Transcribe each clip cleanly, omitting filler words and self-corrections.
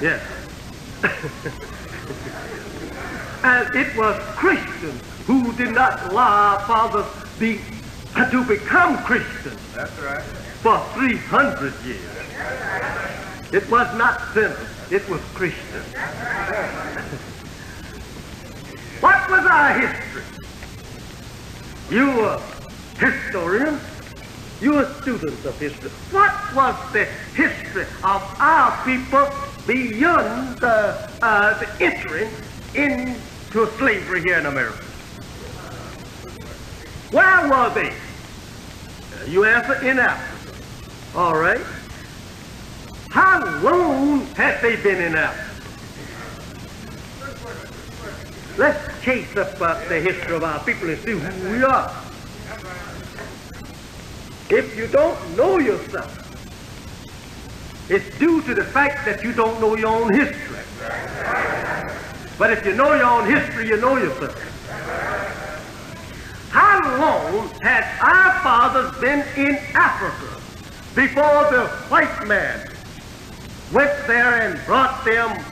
Yes. And it was Christians who did not allow our fathers to become Christians. That's right. For 300 years. It was not sinners, it was Christians. What was our history? You were historians, you were students of history. What was the history of our people beyond the entry into slavery here in America? Where were they? You answer, in Africa. All right. How long had they been in Africa? Let's chase up the history of our people and see who we are. If you don't know yourself, it's due to the fact that you don't know your own history. But if you know your own history, you know yourself. How long had our fathers been in Africa before the white man went there and brought them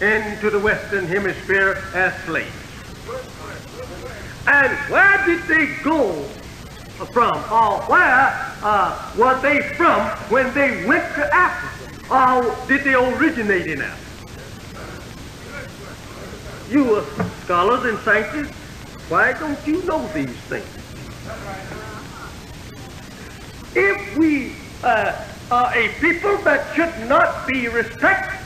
into the Western Hemisphere as slaves? And where did they go from, or where were they from when they went to Africa, or did they originate in Africa? You were scholars and scientists. Why don't you know these things? If we are a people that should not be respected,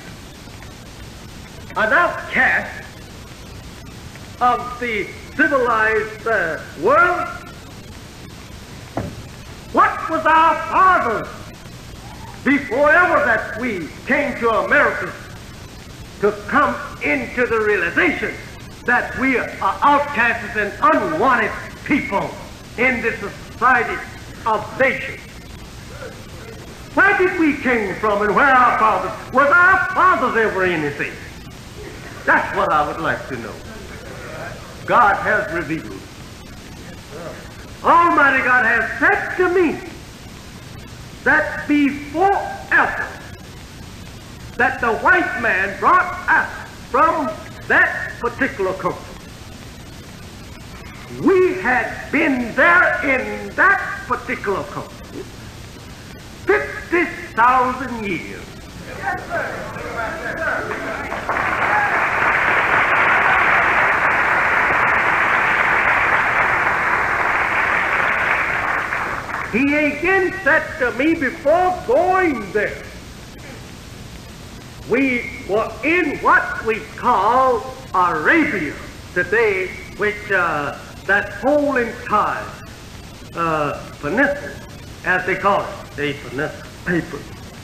an outcast of the civilized world, what was our fathers before ever that we came to America to come into the realization that we are outcasts and unwanted people in this society of nations? Where did we came from and where our fathers? Was our fathers ever anything? That's what I would like to know. God has revealed. Almighty God has said to me that before ever that the white man brought us from that particular country, we had been there in that particular country 50,000 years. Yes, sir. He again said to me, before going there, we were in what we call Arabia today, which that whole entire peninsula, as they call it, a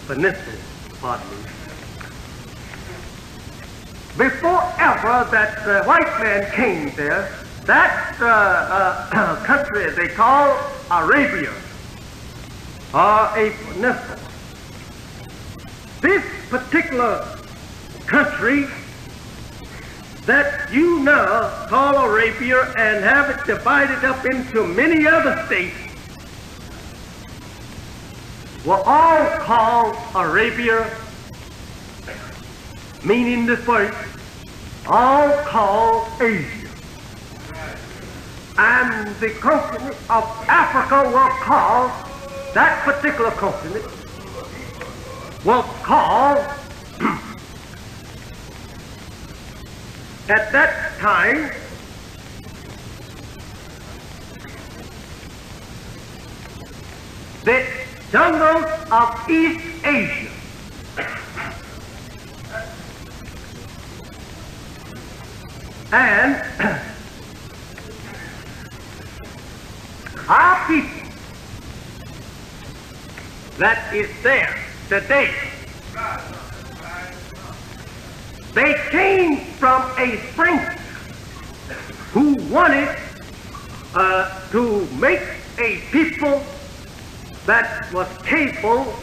peninsula, pardon me. Before ever that white man came there, that country they call Arabia, or a peninsula. This particular country that you now call Arabia and have it divided up into many other states were all called Arabia, meaning the first, all called Asia. And the continent of Africa was called, that particular continent was called, at that time, the jungles of East Asia. And our people that is there today, they came from a saint who wanted to make a people that was capable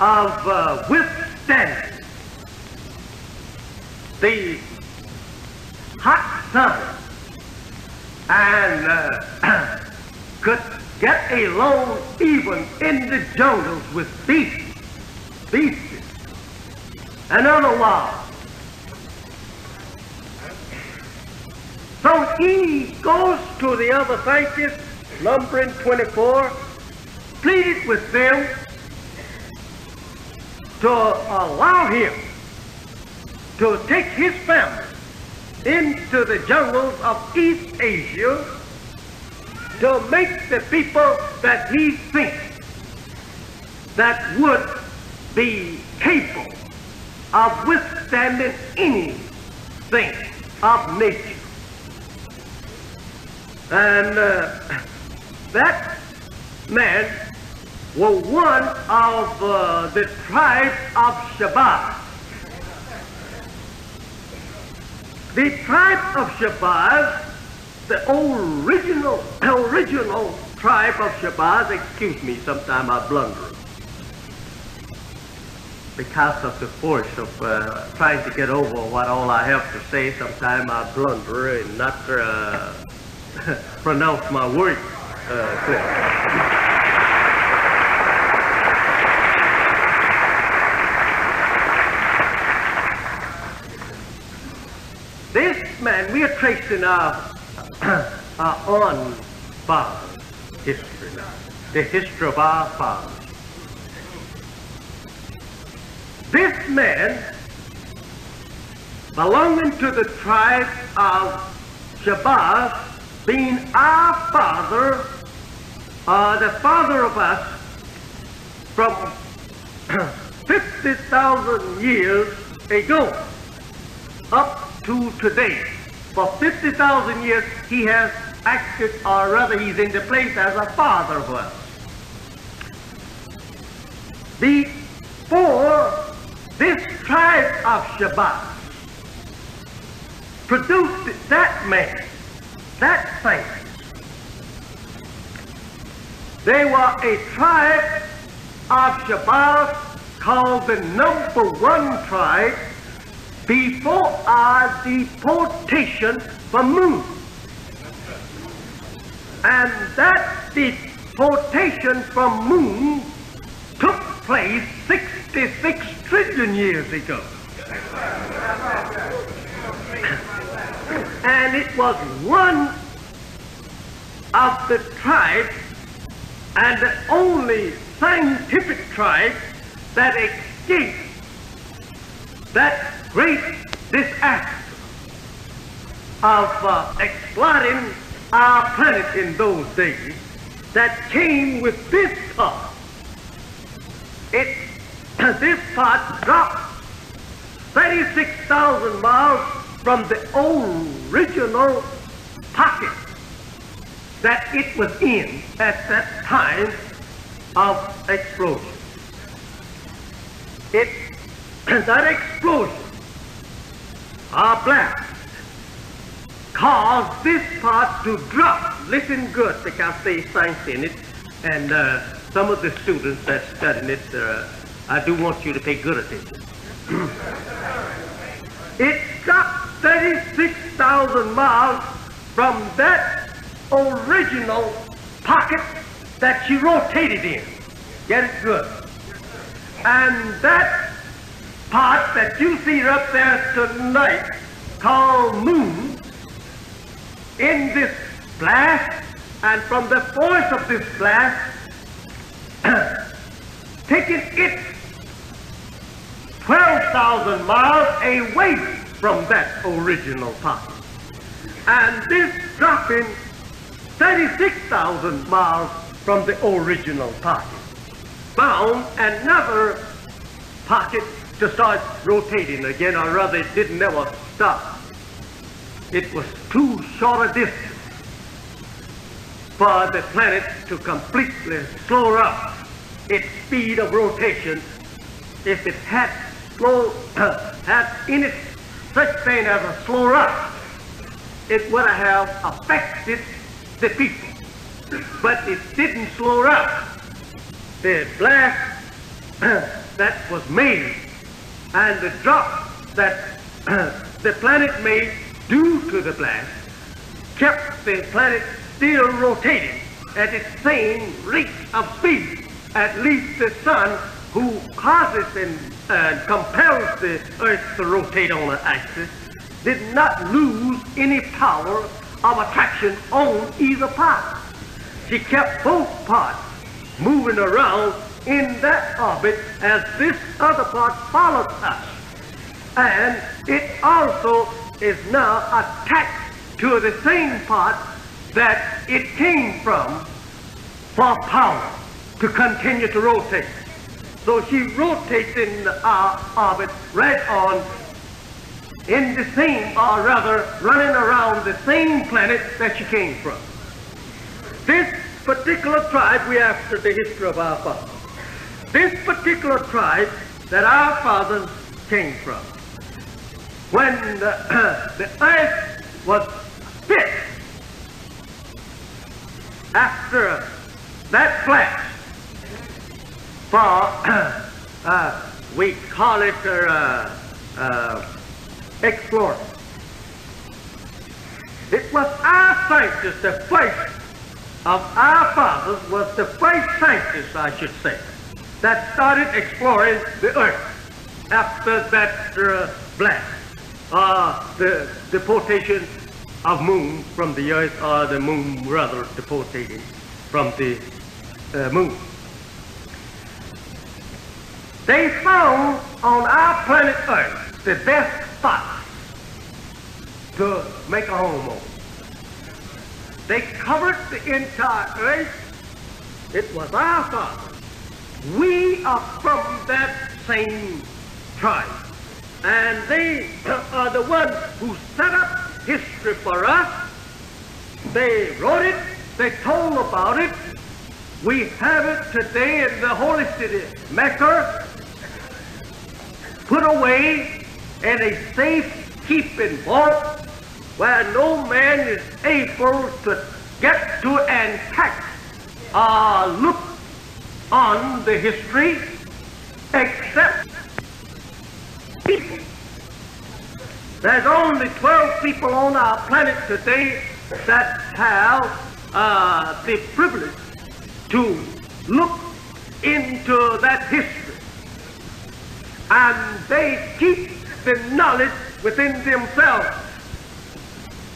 of withstanding the hot sun and could get along even in the jungles with beasts. another law. So he goes to the other scientists, numbering 24, pleaded with them to allow him to take his family into the jungles of East Asia to make the people that he thinks that would be capable of withstanding anything of nature. And that man was one of the tribe of Shabbat. The tribe of Shabbat, the original tribe of Shabbat, excuse me, sometimes I blunder because of the force of trying to get over what all I have to say. Sometimes I blunder and not pronounce my words clearly. This man, we are tracing our own fathers' history now, the history of our fathers. This man, belonging to the tribe of Shabbat, being our father, the father of us, from 50,000 years ago up to today. For 50,000 years he has acted, or rather he's in the place as a father of us. Before this tribe of Shabbat produced that man, that saint, they were a tribe of Shabbat called the number one tribe before our deportation from moon. And that deportation from moon took place 66 trillion years ago. And it was one of the tribes, and the only scientific tribe that escaped that great disaster of exploiting our planet in those days that came with this part. This part dropped 36,000 miles from the original pocket that it was in at that time of explosion. That explosion, our blast, caused this part to drop. Listen good, because they science in it, and some of the students that studying it, I do want you to pay good attention. It dropped 36,000 miles from that original pocket that she rotated in. Get it good. And that part that you see up there tonight, called moon, in this blast, and from the force of this blast, taking it 12,000 miles away from that original part. And this dropping 36,000 miles from the original part, bound another pocket to start rotating again, or rather it didn't ever stop. It was too short a distance for the planet to completely slow up its speed of rotation if it had had in it such thing as a slow up. It would have affected the people, but it didn't slow up. The blast that was made and the drop that the planet made due to the blast kept the planet still rotating at its same rate of speed. At least the sun, who causes and compels the Earth to rotate on an axis, did not lose any power of attraction on either part. She kept both parts moving around in that orbit as this other part follows us. And it also is now attached to the same part that it came from for power to continue to rotate. So she rotates in our orbit right on in the same, or rather running around the same planet that she came from. This particular tribe, we asked the history of our father. This particular tribe that our fathers came from, when the earth was split after that flash, for we call it exploring. It was our scientists, the first of our fathers was the first scientists, I should say, that started exploring the earth after that blast, the deportation of moon from the earth, or the moon rather deportated from the moon. They found on our planet Earth the best spot to make a home on. They covered the entire Earth. It was our fathers. We are from that same tribe. And they are the ones who set up history for us. They wrote it. They told about it. We have it today in the holy city, Mecca, put away in a safe keeping vault where no man is able to get to and catch a look on the history except people. There's only 12 people on our planet today that have the privilege to look into that history, and they keep the knowledge within themselves.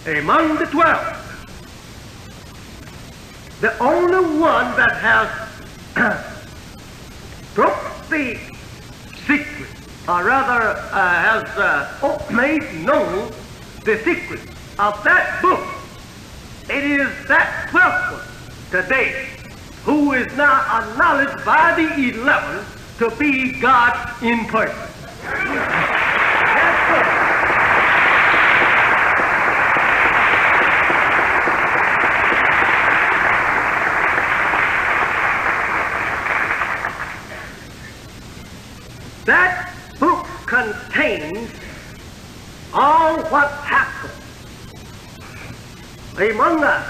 Among the 12, the only one that has broke the secret, or rather has made known the secret of that book, it is that 12th one today, who is now acknowledged by the 11 to be God in person. That book contains all what happened among us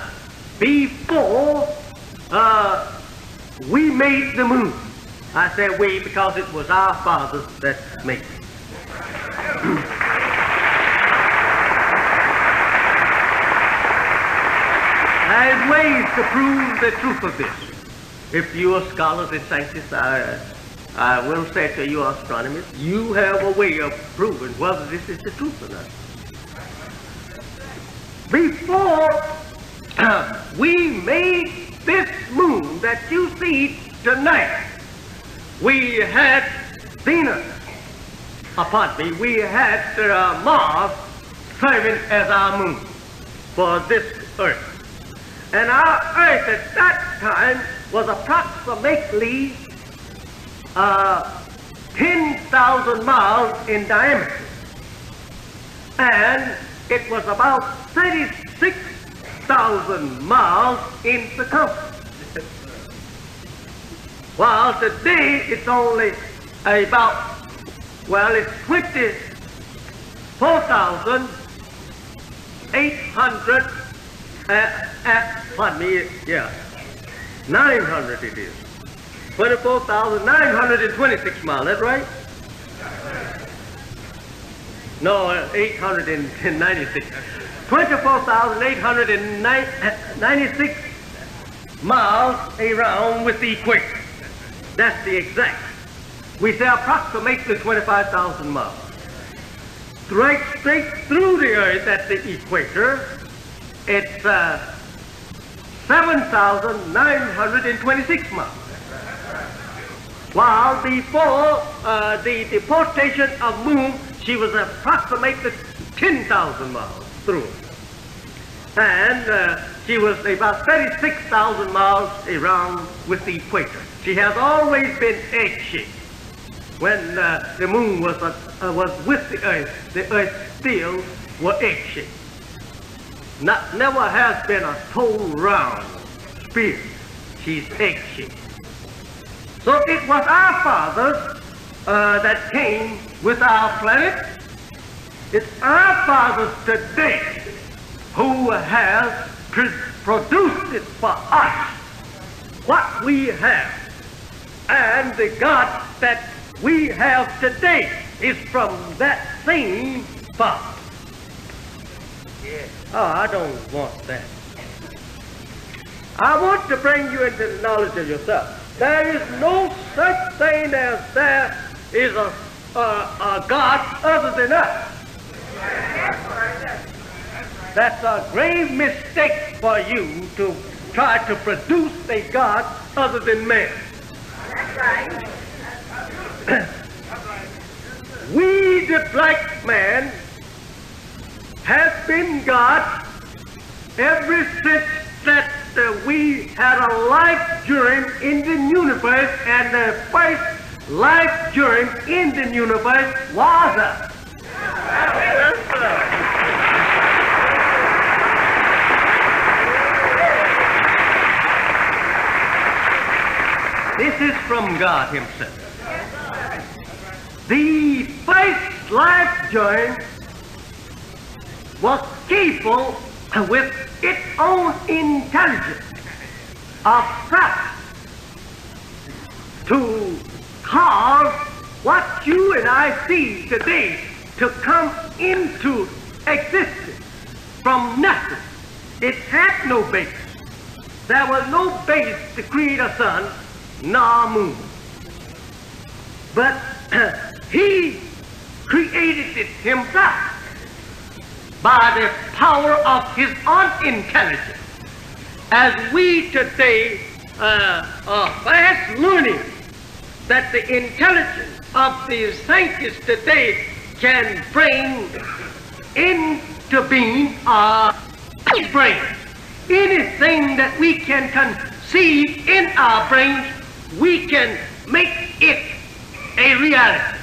before we made the moon. I say we because it was our fathers that made it. There's ways to prove the truth of this. If you are scholars and scientists, I will say to you astronomers, you have a way of proving whether this is the truth or not. Before we made this moon that you see tonight, we had Venus, we had Mars serving as our moon for this Earth. And our Earth at that time was approximately 10,000 miles in diameter. And it was about 36,000 miles in circumference, while today it's only about, well, it's 900 it is, 24,926 miles, that's right? No, 896. 24,896 miles around with the equator. That's the exact. We say approximately 25,000 miles. Straight through the Earth at the equator, it's 7,926 miles. While before the deportation of Moon, she was approximately 10,000 miles through. And she was about 36,000 miles around with the equator. She has always been egg-shaped. When the Moon was with the Earth still were egg-shaped. Never has been a whole round sphere. She's egg-shaped. So it was our fathers that came with our planet. It's our fathers today who has produced it for us, what we have. And the God that we have today is from that same father. Yes. Oh, I don't want that. I want to bring you into the knowledge of yourself. There is no such thing as there is a God other than us. That's a grave mistake for you to try to produce a God other than man. That's right. We, the black man, have been God ever since that we had a life germ in the universe, and the first life germ in the universe was us. This is from God Himself. The first life germ was capable with its own intelligence of thought to cause what you and I see today to come into existence from nothing. It had no base. There was no base to create a sun nor moon. But He created it Himself by the power of His own intelligence. As we today are fast learning that the intelligence of the scientists today can bring into being our brain. Anything that we can conceive in our brains, we can make it a reality.